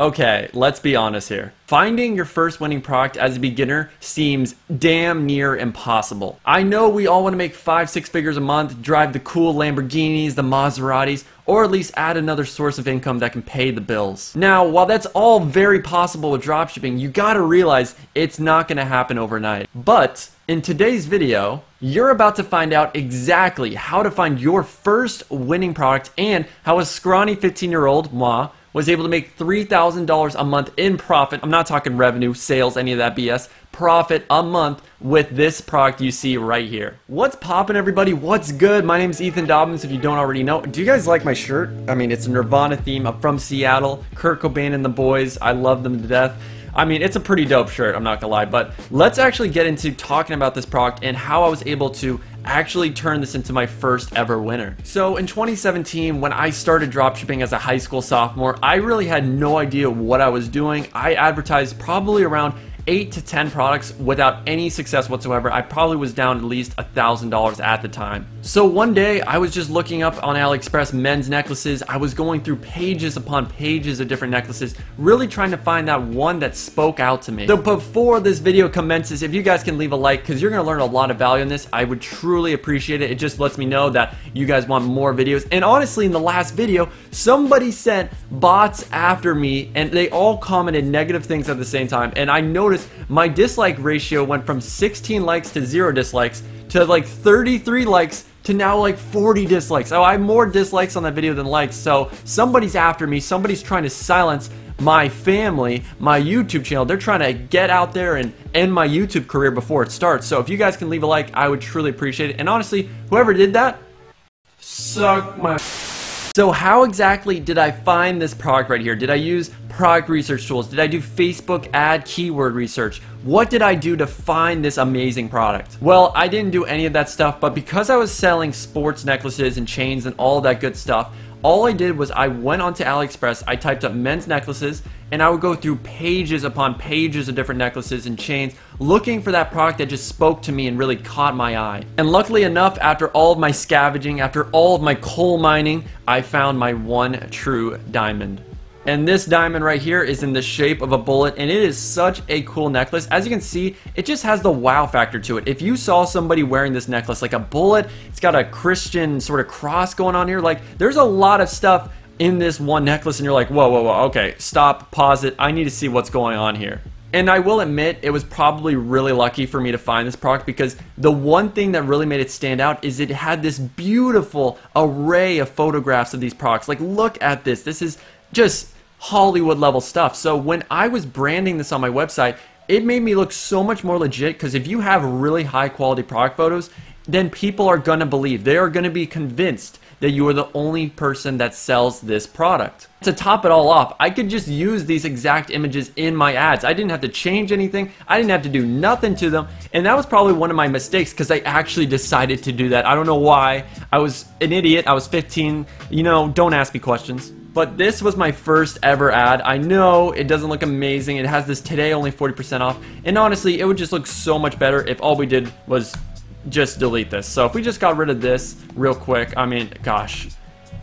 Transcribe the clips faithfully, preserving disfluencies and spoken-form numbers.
Okay, let's be honest here. Finding your first winning product as a beginner seems damn near impossible. I know we all want to make five, six figures a month, drive the cool Lamborghinis, the Maseratis, or at least add another source of income that can pay the bills. Now, while that's all very possible with dropshipping, you gotta realize it's not gonna happen overnight. But in today's video, you're about to find out exactly how to find your first winning product and how a scrawny fifteen-year-old, moi, was able to make three thousand dollars a month in profit. I'm not talking revenue, sales, any of that B S. Profit a month with this product you see right here. What's poppin', everybody? What's good? My name is Ethan Dobbins, if you don't already know. Do you guys like my shirt? I mean, it's a Nirvana theme. I'm from Seattle. Kurt Cobain and the boys. I love them to death. I mean, it's a pretty dope shirt, I'm not gonna lie, but let's actually get into talking about this product and how I was able to actually turn this into my first ever winner. So in twenty seventeen, when I started dropshipping as a high school sophomore, I really had no idea what I was doing. I advertised probably around eight to ten products without any success whatsoever. I probably was down at least a thousand dollars at the time. So one day I was just looking up on AliExpress men's necklaces. I was going through pages upon pages of different necklaces, really trying to find that one that spoke out to me. So before this video commences, if you guys can leave a like, because you're gonna learn a lot of value in this, I would truly appreciate it. It just lets me know that you guys want more videos. And honestly, in the last video, somebody sent bots after me and they all commented negative things at the same time, and I noticed my dislike ratio went from sixteen likes to zero dislikes to like thirty-three likes to now like forty dislikes. Oh, I have more dislikes on that video than likes, so somebody's after me. Somebody's trying to silence my family, my YouTube channel. They're trying to get out there and end my YouTube career before it starts. So if you guys can leave a like, I would truly appreciate it. And honestly, whoever did that, suck my... So how exactly did I find this product right here? Did I use product research tools? Did I do Facebook ad keyword research? What did I do to find this amazing product? Well, I didn't do any of that stuff, but because I was selling sports necklaces and chains and all that good stuff, all I did was I went onto AliExpress, I typed up men's necklaces, and I would go through pages upon pages of different necklaces and chains looking for that product that just spoke to me and really caught my eye. And luckily enough, after all of my scavenging, after all of my coal mining, I found my one true diamond. And this diamond right here is in the shape of a bullet, and it is such a cool necklace. As you can see, it just has the wow factor to it. If you saw somebody wearing this necklace, like a bullet, it's got a Christian sort of cross going on here, like there's a lot of stuff in this one necklace, and you're like, whoa, whoa, whoa, okay, stop, pause it, I need to see what's going on here. And I will admit, it was probably really lucky for me to find this product, because the one thing that really made it stand out is it had this beautiful array of photographs of these products. Like, look at this, this is just Hollywood level stuff. So when I was branding this on my website, it made me look so much more legit, because if you have really high quality product photos, then people are gonna believe, they are gonna be convinced that you are the only person that sells this product. To top it all off, I could just use these exact images in my ads. I didn't have to change anything, I didn't have to do nothing to them, and that was probably one of my mistakes, because I actually decided to do that. I don't know why, I was an idiot, I was fifteen, you know, don't ask me questions. But this was my first ever ad. I know it doesn't look amazing, it has this today only forty percent off, and honestly, it would just look so much better if all we did was just delete this. So if we just got rid of this real quick, I mean, gosh,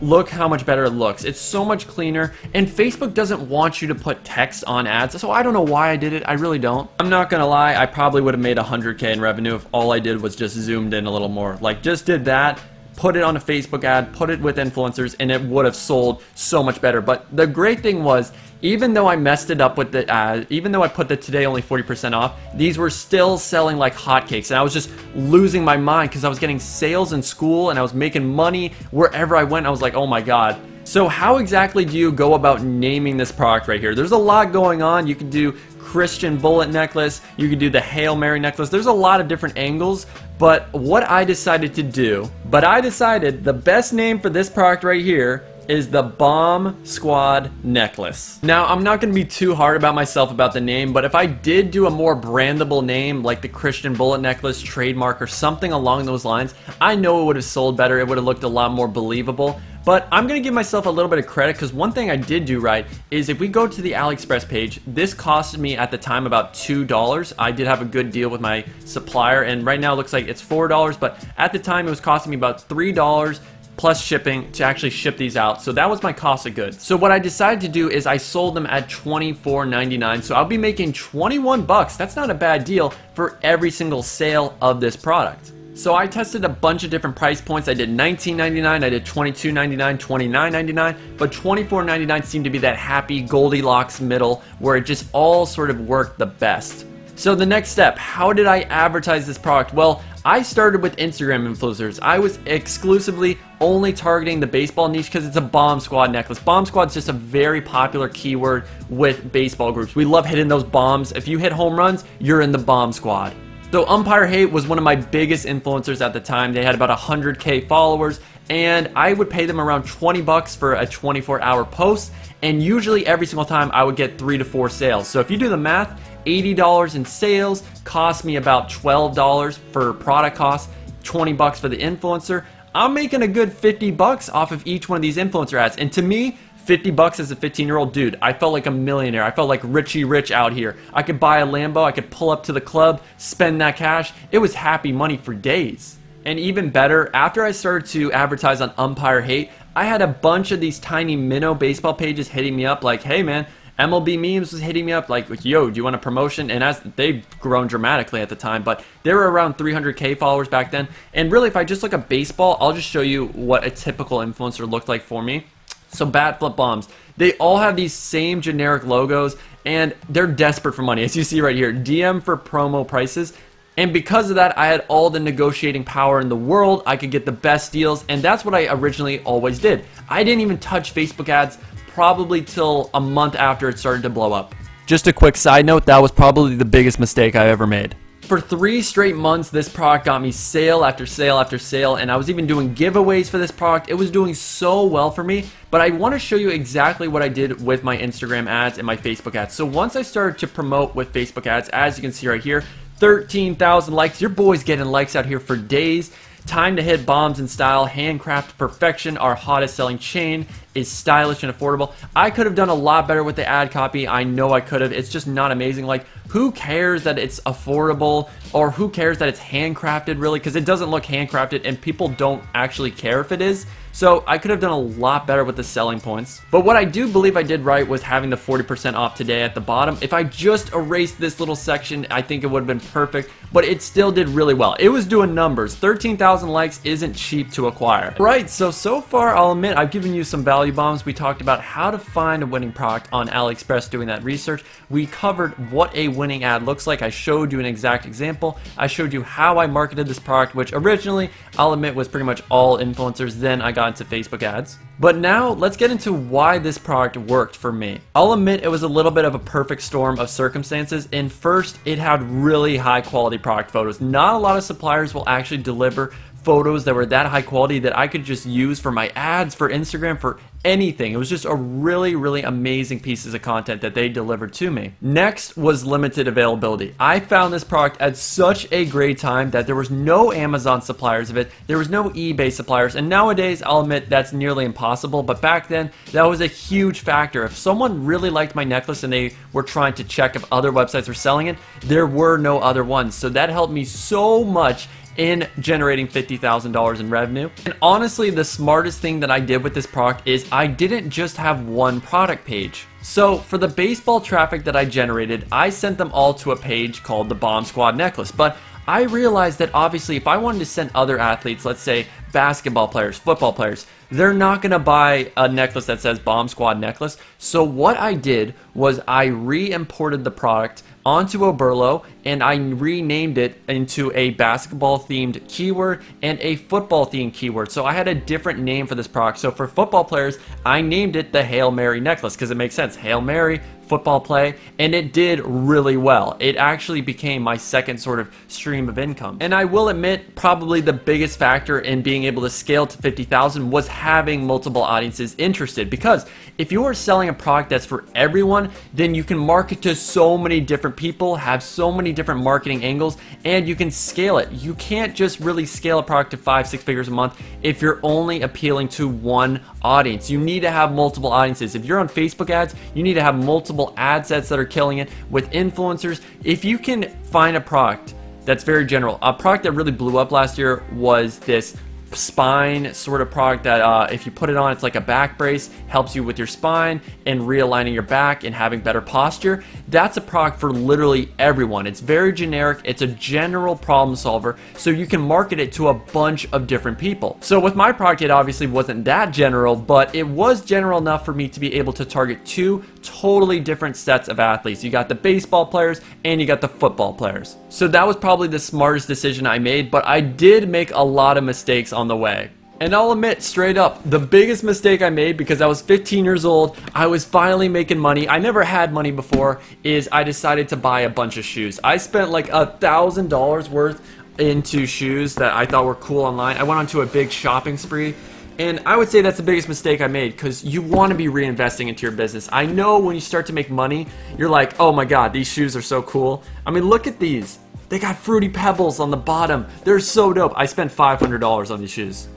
look how much better it looks. It's so much cleaner, and Facebook doesn't want you to put text on ads, so I don't know why I did it, I really don't. I'm not gonna lie, I probably would have made one hundred K in revenue if all I did was just zoomed in a little more. Like, just did that, put it on a Facebook ad, put it with influencers, and it would have sold so much better. But the great thing was, even though I messed it up with the ad, even though I put the today only forty percent off, these were still selling like hotcakes, and I was just losing my mind, because I was getting sales in school and I was making money wherever I went. I was like, oh my god. So how exactly do you go about naming this product right here? There's a lot going on. You can do Christian bullet necklace, you could do the Hail Mary necklace, there's a lot of different angles. But what I decided to do, but I decided the best name for this product right here is the Bomb Squad necklace. Now, I'm not gonna be too hard about myself about the name, but if I did do a more brandable name like the Christian bullet necklace trademark or something along those lines, I know it would have sold better, it would have looked a lot more believable. But I'm gonna give myself a little bit of credit, because one thing I did do right is if we go to the AliExpress page, this costed me at the time about two dollars. I did have a good deal with my supplier, and right now it looks like it's four dollars, but at the time it was costing me about three dollars plus shipping to actually ship these out. So that was my cost of goods. So what I decided to do is I sold them at twenty-four ninety-nine. So I'll be making twenty-one bucks. That's not a bad deal for every single sale of this product. So I tested a bunch of different price points. I did nineteen ninety-nine, I did twenty-two ninety-nine, twenty-nine ninety-nine, but twenty-four ninety-nine seemed to be that happy Goldilocks middle where it just all sort of worked the best. So the next step, how did I advertise this product? Well, I started with Instagram influencers. I was exclusively only targeting the baseball niche because it's a bomb squad necklace. Bomb squad is just a very popular keyword with baseball groups. We love hitting those bombs. If you hit home runs, you're in the bomb squad. So Umpire Hate was one of my biggest influencers at the time. They had about one hundred K followers, and I would pay them around twenty bucks for a twenty-four hour post, and usually every single time I would get three to four sales. So if you do the math, eighty dollars in sales cost me about twelve dollars for product cost, twenty bucks for the influencer. I'm making a good fifty bucks off of each one of these influencer ads, and to me, fifty bucks as a fifteen year old dude, I felt like a millionaire. I felt like Richie Rich out here. I could buy a Lambo, I could pull up to the club, spend that cash. It was happy money for days. And even better, after I started to advertise on Umpire Hate, I had a bunch of these tiny minnow baseball pages hitting me up like, hey man, M L B Memes was hitting me up like, yo, do you want a promotion? And as they've grown dramatically at the time, but they were around three hundred K followers back then. And really, if I just look at baseball, I'll just show you what a typical influencer looked like for me. So bat flip bombs, they all have these same generic logos, and they're desperate for money, as you see right here. D M for promo prices. And because of that, I had all the negotiating power in the world. I could get the best deals, and that's what I originally always did. I didn't even touch Facebook ads probably till a month after it started to blow up. Just a quick side note, that was probably the biggest mistake I ever made. For three straight months, this product got me sale after sale after sale, and I was even doing giveaways for this product. It was doing so well for me, but I want to show you exactly what I did with my Instagram ads and my Facebook ads. So once I started to promote with Facebook ads, as you can see right here, thirteen thousand likes. Your boy's getting likes out here for days. Time to hit bombs in style, handcraft perfection, our hottest selling chain is stylish and affordable. I could have done a lot better with the ad copy. I know I could have. It's just not amazing. Like, who cares that it's affordable, or who cares that it's handcrafted, really? Because it doesn't look handcrafted and people don't actually care if it is. So I could have done a lot better with the selling points. But what I do believe I did right was having the forty percent off today at the bottom. If I just erased this little section, I think it would have been perfect, but it still did really well. It was doing numbers. thirteen thousand likes isn't cheap to acquire. Right, so, so far, I'll admit, I've given you some value bombs. We talked about how to find a winning product on AliExpress doing that research. We covered what a winning ad looks like. I showed you an exact example. I showed you how I marketed this product, which originally, I'll admit, was pretty much all influencers. Then I got to Facebook ads. But now let's get into why this product worked for me. I'll admit it was a little bit of a perfect storm of circumstances. And first, it had really high quality product photos. Not a lot of suppliers will actually deliver photos that were that high quality that I could just use for my ads, for Instagram, for anything. It was just a really, really amazing pieces of content that they delivered to me. Next was limited availability. I found this product at such a great time that there was no Amazon suppliers of it. There was no eBay suppliers. And nowadays, I'll admit that's nearly impossible. But back then, that was a huge factor. If someone really liked my necklace and they were trying to check if other websites were selling it, there were no other ones. So that helped me so much in generating fifty thousand dollars in revenue. And honestly, the smartest thing that I did with this product is I didn't just have one product page. So for the baseball traffic that I generated, I sent them all to a page called the Bomb Squad Necklace. But I realized that obviously if I wanted to send other athletes, let's say basketball players, football players, they're not gonna buy a necklace that says Bomb Squad Necklace. So what I did was I re-imported the product onto Oberlo, and I renamed it into a basketball themed keyword and a football themed keyword. So I had a different name for this product. So for football players, I named it the Hail Mary necklace because it makes sense. Hail Mary, football play, and it did really well. It actually became my second sort of stream of income. And I will admit, probably the biggest factor in being able to scale to fifty thousand was having multiple audiences interested, because if you are selling a product that's for everyone, then you can market to so many different people, have so many different marketing angles, and you can scale it. You can't just really scale a product to five, six figures a month if you're only appealing to one audience. You need to have multiple audiences. If you're on Facebook ads, you need to have multiple ad sets that are killing it with influencers. If you can find a product that's very general, a product that really blew up last year was this spine sort of product that uh, if you put it on, it's like a back brace, helps you with your spine and realigning your back and having better posture. That's a product for literally everyone. It's very generic. It's a general problem solver, so you can market it to a bunch of different people. So with my product, it obviously wasn't that general, but it was general enough for me to be able to target two totally different sets of athletes. You got the baseball players and you got the football players. So that was probably the smartest decision I made, but I did make a lot of mistakes on the way. And I'll admit straight up, the biggest mistake I made, because I was fifteen years old, I was finally making money, I never had money before, is I decided to buy a bunch of shoes. I spent like a thousand dollars worth into shoes that I thought were cool online. I went onto a big shopping spree. And I would say that's the biggest mistake I made, because you want to be reinvesting into your business. I know when you start to make money, you're like, oh my god, these shoes are so cool. I mean, look at these. They got Fruity Pebbles on the bottom. They're so dope. I spent five hundred dollars on these shoes.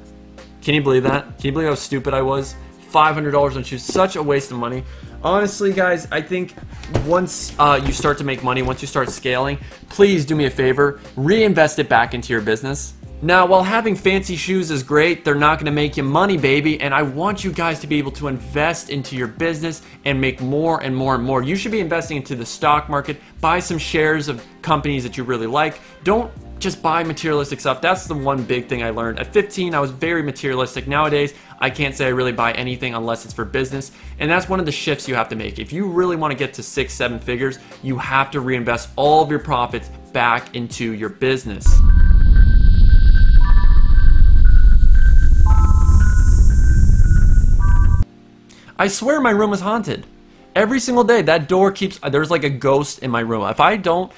Can you believe that? Can you believe how stupid I was? five hundred dollars on shoes. Such a waste of money. Honestly, guys, I think once uh, you start to make money, once you start scaling, please do me a favor. Reinvest it back into your business. Now, while having fancy shoes is great, they're not going to make you money, baby, and I want you guys to be able to invest into your business and make more and more and more. You should be investing into the stock market. Buy some shares of companies that you really like. Don't just buy materialistic stuff. That's the one big thing I learned. At fifteen, I was very materialistic. Nowadays, I can't say I really buy anything unless it's for business, and that's one of the shifts you have to make. If you really want to get to six, seven figures, you have to reinvest all of your profits back into your business. I swear my room is haunted. Every single day, that door keeps, there's like a ghost in my room. If I don't,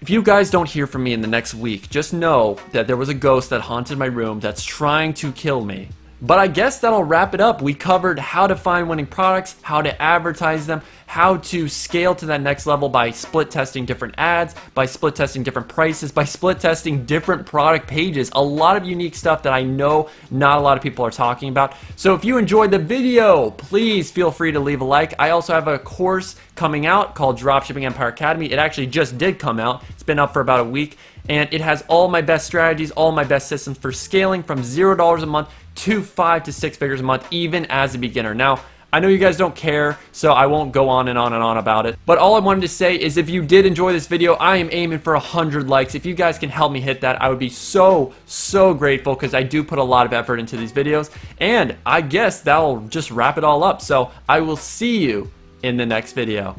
if you guys don't hear from me in the next week, just know that there was a ghost that haunted my room that's trying to kill me. But I guess that'll wrap it up. We covered how to find winning products, how to advertise them, how to scale to that next level by split testing different ads, by split testing different prices, by split testing different product pages. A lot of unique stuff that I know not a lot of people are talking about. So if you enjoyed the video, please feel free to leave a like. I also have a course coming out called Dropshipping Empire Academy. It actually just did come out. It's been up for about a week. And it has all my best strategies, all my best systems for scaling from zero dollars a month to five to six figures a month, even as a beginner. Now, I know you guys don't care, so I won't go on and on and on about it. But all I wanted to say is if you did enjoy this video, I am aiming for one hundred likes. If you guys can help me hit that, I would be so, so grateful, because I do put a lot of effort into these videos. And I guess that'll just wrap it all up. So I will see you in the next video.